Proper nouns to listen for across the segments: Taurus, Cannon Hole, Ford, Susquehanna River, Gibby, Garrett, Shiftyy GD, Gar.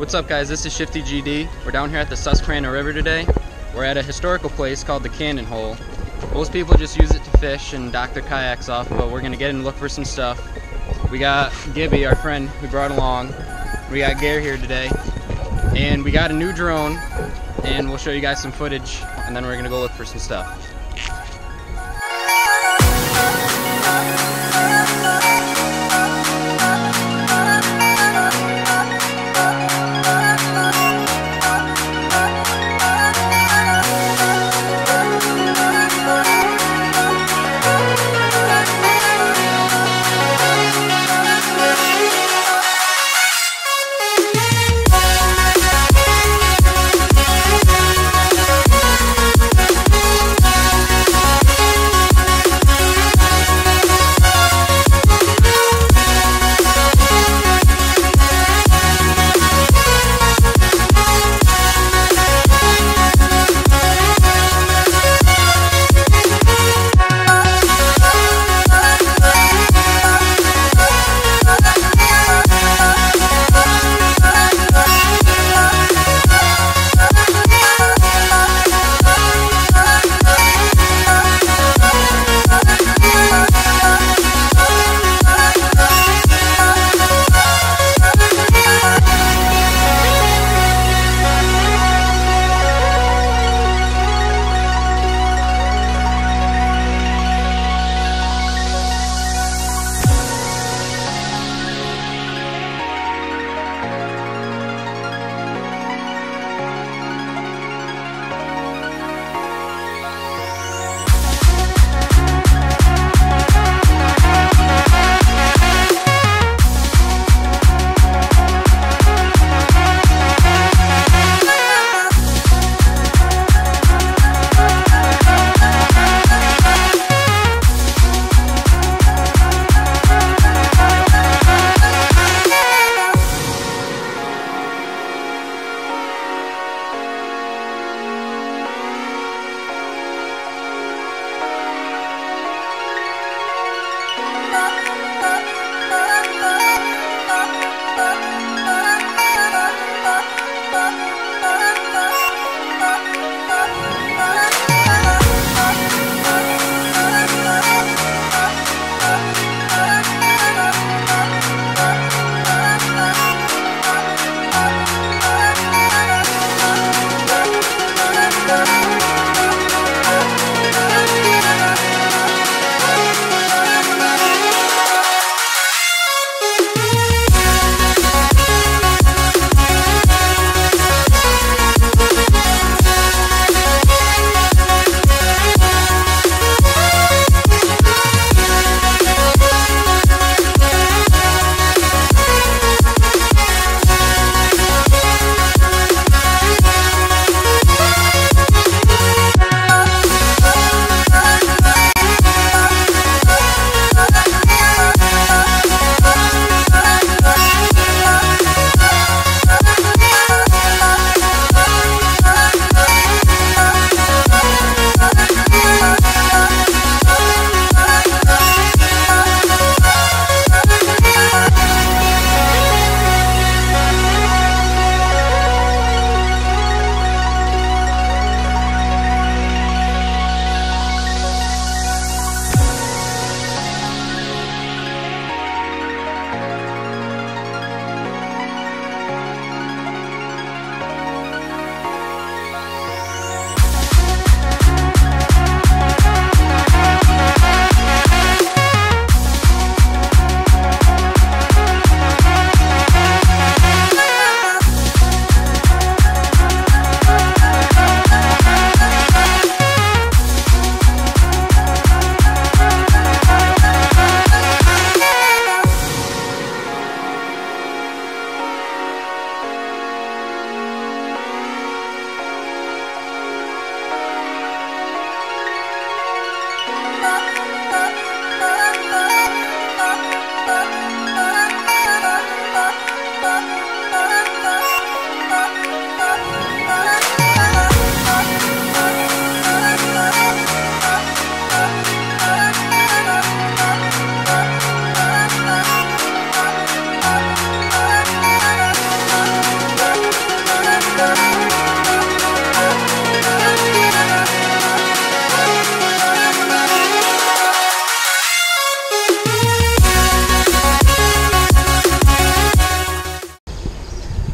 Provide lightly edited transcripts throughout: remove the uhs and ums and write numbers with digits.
What's up, guys? This is Shiftyy GD. We're down here at the Susquehanna River today. We're at a historical place called the Cannon Hole. Most people just use it to fish and dock their kayaks off, but we're gonna get in and look for some stuff. We got Gibby, our friend we brought along. We got Gar here today. And we got a new drone, and we'll show you guys some footage, and then we're gonna go look for some stuff.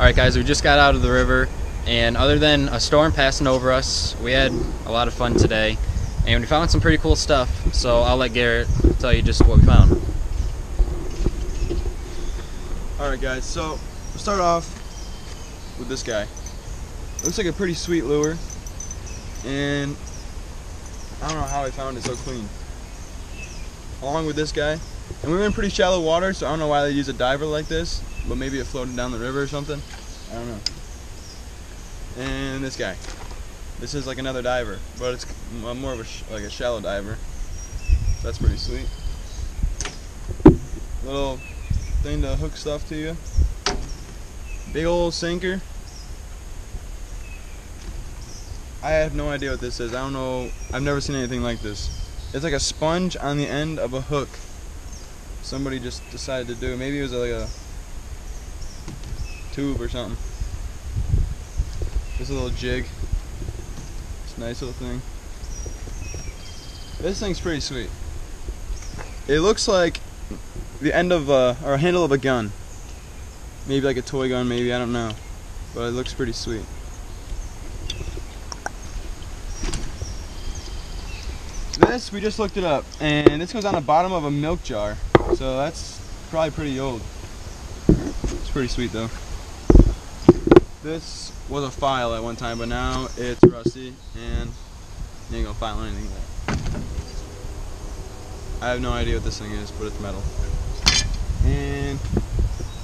Alright guys, we just got out of the river, and other than a storm passing over us, we had a lot of fun today, and we found some pretty cool stuff, so I'll let Garrett tell you just what we found. Alright guys, so we'll start off with this guy. Looks like a pretty sweet lure, and I don't know how I found it so clean. Along with this guy, and we were in pretty shallow water, so I don't know why they use a diver like this, but maybe it floated down the river or something. I don't know. And this guy. This is like another diver, but it's more of a shallow diver. So that's pretty sweet. Little thing to hook stuff to you. Big old sinker. I have no idea what this is. I don't know. I've never seen anything like this. It's like a sponge on the end of a hook. Somebody just decided to do. Maybe it was like a tube or something. This little jig. It's a nice little thing. This thing's pretty sweet. It looks like the end of or handle of a gun. Maybe like a toy gun, maybe, I don't know. But it looks pretty sweet. This, we just looked it up, and this goes on the bottom of a milk jar, so that's probably pretty old. It's pretty sweet though. This was a file at one time, but now it's rusty and you ain't gonna file anything there. I have no idea what this thing is, but it's metal. And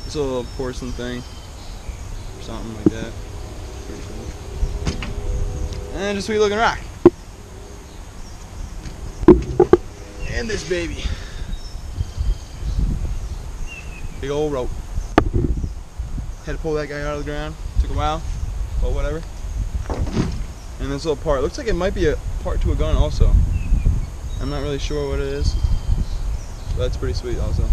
it's a little porcelain thing or something like that. Pretty cool. And just a sweet looking rock. And this baby. Big old rope. Had to pull that guy out of the ground. Took a while, but whatever. And this little part. Looks like it might be a part to a gun also. I'm not really sure what it is. But that's pretty sweet also.